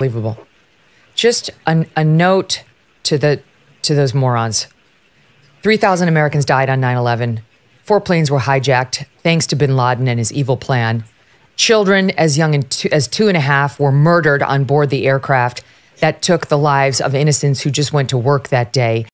Unbelievable. Just a note to those morons. 3,000 Americans died on 9/11. 4 planes were hijacked thanks to bin Laden and his evil plan. Children as young as 2.5 were murdered on board the aircraft that took the lives of innocents who just went to work that day.